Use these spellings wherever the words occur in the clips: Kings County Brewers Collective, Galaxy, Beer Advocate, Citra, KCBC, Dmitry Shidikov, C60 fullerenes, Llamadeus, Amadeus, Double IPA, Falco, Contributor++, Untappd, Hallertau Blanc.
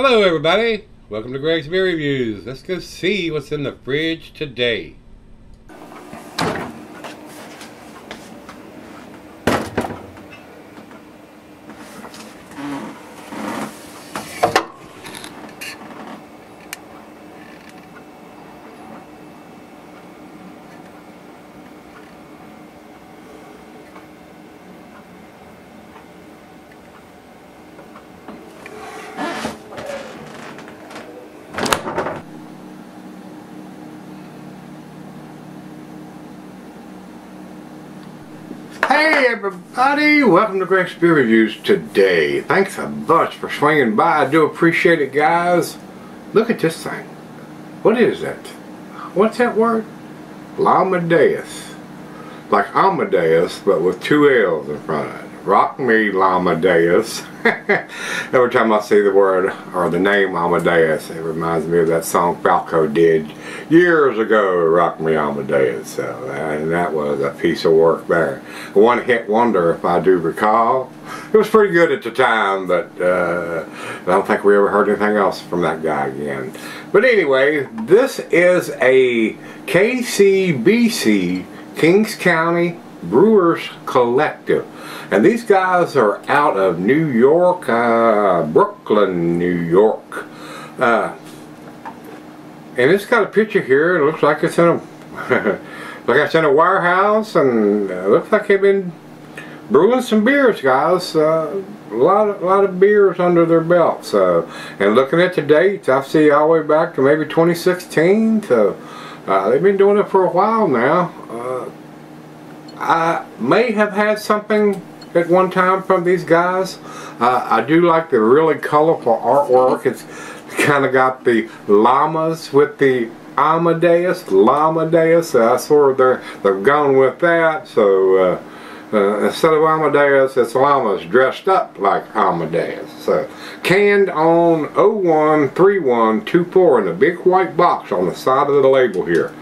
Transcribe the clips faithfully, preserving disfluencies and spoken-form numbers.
Hello everybody, welcome to Greg's Beer Reviews. Let's go see what's in the fridge today. Hey everybody, welcome to Greg's Beer Reviews today. Thanks a bunch for swinging by. I do appreciate it, guys. Look at this thing. What is that? What's that word? Llamadeus. Like Amadeus, but with two L's in front of it. Rock me, Llamadeus. Every time I see the word or the name Amadeus, it reminds me of that song Falco did years ago, Rock Me Amadeus. So, and that was a piece of work there. One hit wonder, if I do recall. It was pretty good at the time, but uh, I don't think we ever heard anything else from that guy again. But anyway, this is a K C B C, Kings County Brewers Collective. And these guys are out of New York, uh, Brooklyn, New York. Uh, and it's got a picture here. It looks like it's in a, like it's in a warehouse, and it looks like they've been brewing some beers, guys. Uh, a lot, of, a lot of beers under their belt. So, and looking at the dates, I see all the way back to maybe twenty sixteen. So, uh, they've been doing it for a while now. Uh, I may have had something at one time from these guys. uh, I do like the really colorful artwork. It's kind of got the llamas with the Amadeus, Llamadeus. I uh, sort of they're they've gone with that. So uh, uh, instead of Amadeus, it's llamas dressed up like Amadeus. So canned on oh one thirty-one twenty-four in a big white box on the side of the label here.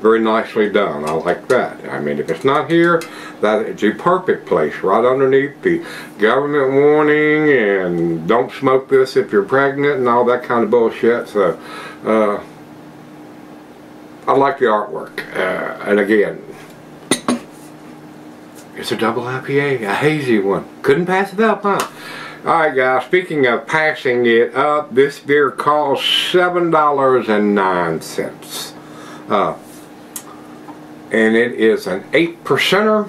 Very nicely done. I like that. I mean, if it's not here, that it's a perfect place, right underneath the government warning and don't smoke this if you're pregnant and all that kind of bullshit. So, uh, I like the artwork. Uh, and again, it's a double I P A, a hazy one. Couldn't pass it up, huh? Alright guys, speaking of passing it up, this beer costs seven dollars and nine cents. Uh, And it is an eight percenter.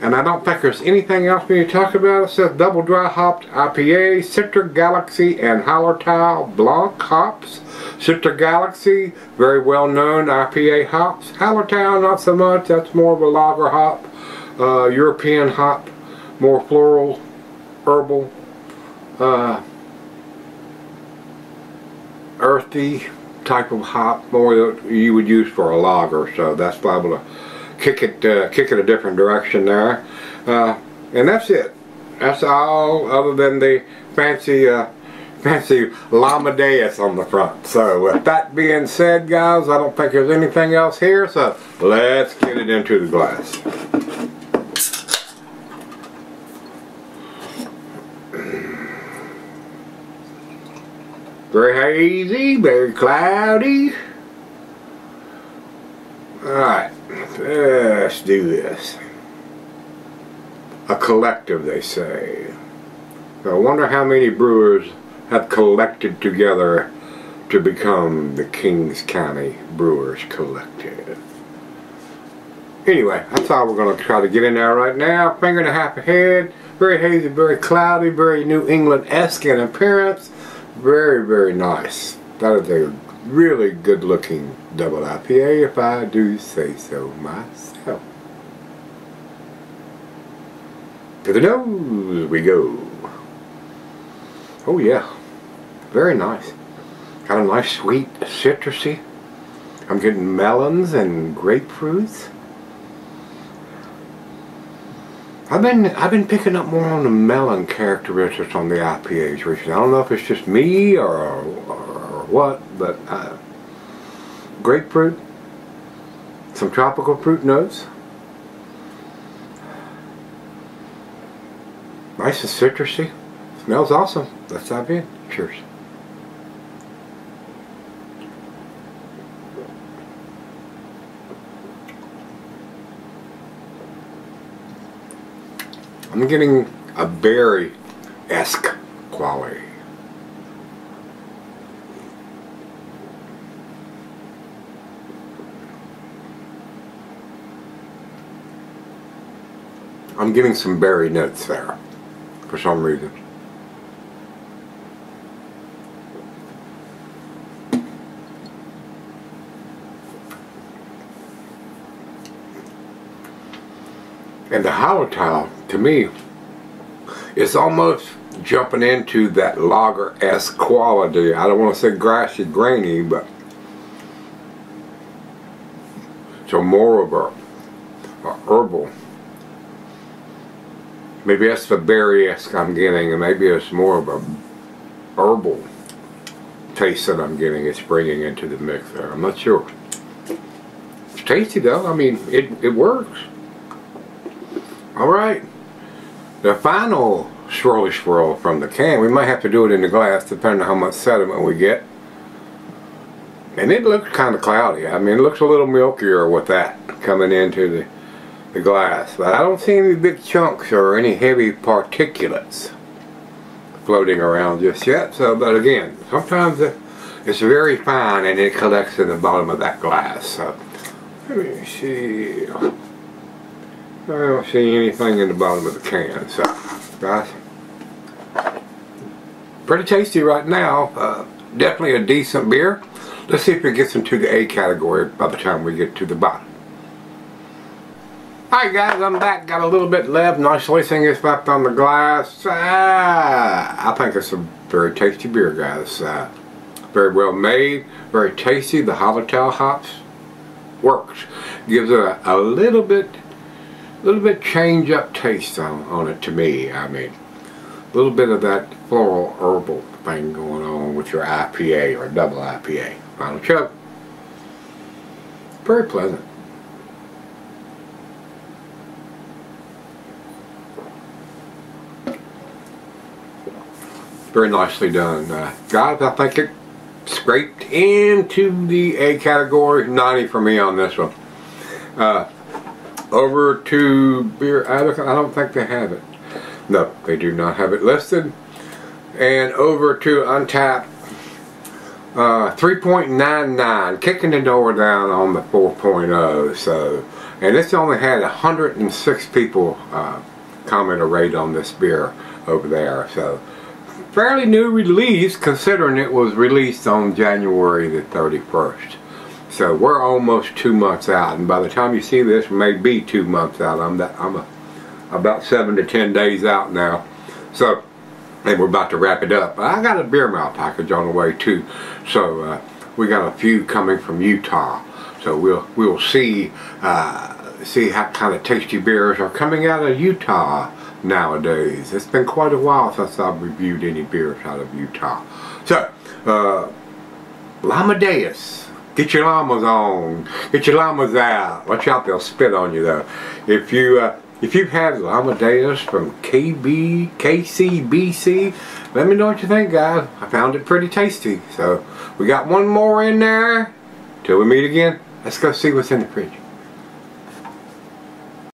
And I don't think there's anything else we need to talk about. It says double dry hopped I P A, Citra, Galaxy, and Hallertau Blanc hops. Citra Galaxy, very well known I P A hops. Hallertau, not so much. That's more of a lager hop, uh, European hop, more floral, herbal, uh, earthy type of hop, more that you would use for a lager, so that's liable to kick it uh, kick it a different direction there. Uh, and that's it. That's all, other than the fancy uh, fancy Llamadeus on the front. So with that being said, guys, I don't think there's anything else here, so let's get it into the glass. Very hazy, very cloudy. Alright, let's do this. A collective, they say. I wonder how many brewers have collected together to become the Kings County Brewers Collective. Anyway, that's all we're going to try to get in there right now. Finger and a half ahead. Very hazy, very cloudy, very New England-esque in appearance. Very, very nice. That is a really good looking double I P A, if I do say so myself. To the nose we go. Oh yeah, very nice. Got a nice sweet citrusy. I'm getting melons and grapefruits. I've been I've been picking up more on the melon characteristics on the I P As recently. I don't know if it's just me or, or what, but uh, grapefruit, some tropical fruit notes, nice and citrusy. Smells awesome. That's I P A. Cheers. I'm getting a berry-esque quality. I'm getting some berry notes there for some reason. And the Hallertau, to me, is almost jumping into that lager-esque quality. I don't want to say grassy, grainy, but so more of a, a herbal. Maybe that's the berry-esque I'm getting, and maybe it's more of a herbal taste that I'm getting. It's bringing into the mix there. I'm not sure. It's tasty though. I mean, it it works. Alright, the final swirly swirl from the can. We might have to do it in the glass depending on how much sediment we get. And it looks kind of cloudy. I mean, it looks a little milkier with that coming into the, the glass. But I don't see any big chunks or any heavy particulates floating around just yet. So, but again, sometimes it's very fine and it collects in the bottom of that glass. So, let me see. I don't see anything in the bottom of the can, so guys, pretty tasty right now. Uh, definitely a decent beer. Let's see if it gets into the A category by the time we get to the bottom. Alright guys, I'm back. Got a little bit left. Nice lacing is left on the glass. Ah, I think it's a very tasty beer, guys. Uh, very well made, very tasty. The Hallertau hops works. Gives it a, a little bit A little bit change up taste on, on it to me. I mean, a little bit of that floral herbal thing going on with your I P A or double I P A. Final chug. Very pleasant. Very nicely done. Uh, guys, I think it scraped into the A category. ninety for me on this one. Uh, Over to Beer Advocate, I don't think they have it. No, they do not have it listed. And over to Untappd, uh, three point nine nine, kicking the door down on the four point oh. So, and it's only had one hundred six people uh, comment or rate on this beer over there. So, fairly new release considering it was released on January the thirty-first. So we're almost two months out, and by the time you see this, we may be two months out. I'm that I'm a, about seven to ten days out now. So, and we're about to wrap it up. But I got a beer mile package on the way too. So uh, we got a few coming from Utah. So we'll we'll see uh, see how kind of tasty beers are coming out of Utah nowadays. It's been quite a while since I've reviewed any beers out of Utah. So, uh, Llamadeus. Get your llamas on. Get your llamas out. Watch out, they'll spit on you though. If you uh, if you've had Llamadeus from K B K C B C, let me know what you think, guys. I found it pretty tasty. So we got one more in there. Till we meet again, let's go see what's in the fridge.